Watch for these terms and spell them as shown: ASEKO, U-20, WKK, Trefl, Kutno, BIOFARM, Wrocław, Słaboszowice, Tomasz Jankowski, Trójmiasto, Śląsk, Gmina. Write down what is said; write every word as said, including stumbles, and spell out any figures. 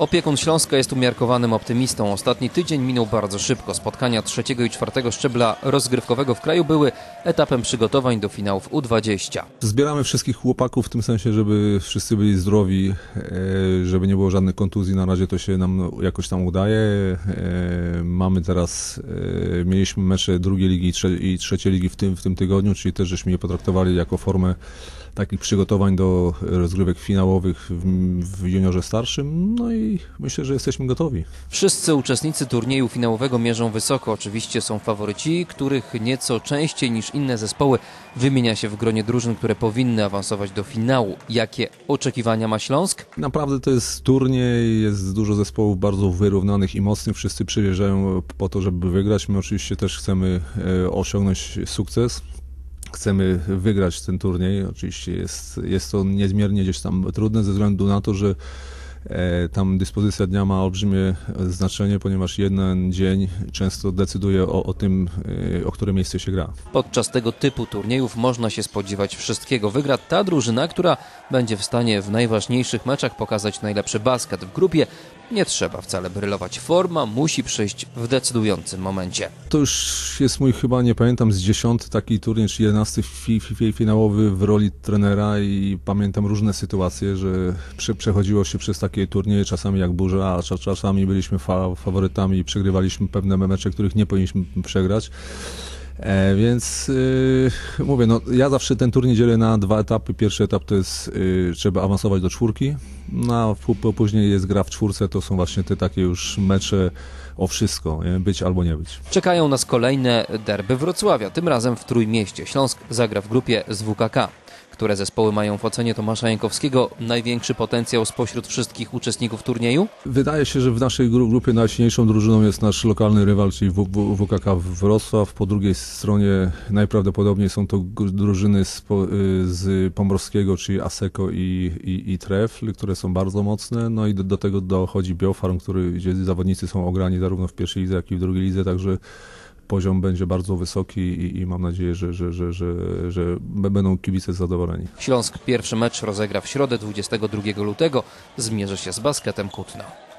Opiekun Śląska jest umiarkowanym optymistą. Ostatni tydzień minął bardzo szybko. Spotkania trzeciego i czwartego szczebla rozgrywkowego w kraju były etapem przygotowań do finałów U dwadzieścia. Zbieramy wszystkich chłopaków w tym sensie, żeby wszyscy byli zdrowi, żeby nie było żadnych kontuzji. Na razie to się nam jakoś tam udaje. Mamy teraz, mieliśmy mecze drugiej ligi i trzeciej ligi w tym, w tym tygodniu, czyli też żeśmy je potraktowali jako formę takich przygotowań do rozgrywek finałowych w, w juniorze starszym, no i myślę, że jesteśmy gotowi. Wszyscy uczestnicy turnieju finałowego mierzą wysoko. Oczywiście są faworyci, których nieco częściej niż inne zespoły wymienia się w gronie drużyn, które powinny awansować do finału. Jakie oczekiwania ma Śląsk? Naprawdę to jest turniej, jest dużo zespołów bardzo wyrównanych i mocnych. Wszyscy przyjeżdżają po to, żeby wygrać. My oczywiście też chcemy osiągnąć sukces. Chcemy wygrać ten turniej. Oczywiście jest, jest to niezmiernie gdzieś tam trudne ze względu na to, że e, tam dyspozycja dnia ma olbrzymie znaczenie, ponieważ jeden dzień często decyduje o, o tym, e, o które miejsce się gra. Podczas tego typu turniejów można się spodziewać wszystkiego. Wygra ta drużyna, która będzie w stanie w najważniejszych meczach pokazać najlepszy basket. W grupie nie trzeba wcale brylować. Forma musi przyjść w decydującym momencie. To już jest mój, chyba nie pamiętam, z dziesiąty taki turniej, czy jedenasty fi, fi, fi, finałowy w roli trenera i pamiętam różne sytuacje, że prze, przechodziło się przez takie turnieje, czasami jak burza, a czasami byliśmy fa, faworytami i przegrywaliśmy pewne mecze, których nie powinniśmy przegrać. E, więc y, mówię, no ja zawsze ten turniej dzielę na dwa etapy. Pierwszy etap to jest, y, trzeba awansować do czwórki, no, a później jest gra w czwórce, to są właśnie te takie już mecze o wszystko, nie? Być albo nie być. Czekają nas kolejne derby Wrocławia, tym razem w Trójmieście. Śląsk zagra w grupie z W K K. Które zespoły mają w ocenie Tomasza Jankowskiego największy potencjał spośród wszystkich uczestników turnieju? Wydaje się, że w naszej grupie najsilniejszą drużyną jest nasz lokalny rywal, czyli W K K Wrocław. Po drugiej stronie najprawdopodobniej są to drużyny z, z Pomorskiego, czyli ASEKO i, i, i Trefl, które są bardzo mocne. No i do, do tego dochodzi BIOFARM, który, gdzie zawodnicy są ograni zarówno w pierwszej lidze, jak i w drugiej lidze, także poziom będzie bardzo wysoki i, i mam nadzieję, że, że, że, że, że będą kibice zadowoleni. Śląsk pierwszy mecz rozegra w środę dwudziestego drugiego lutego. Zmierzy się z basketem Kutno.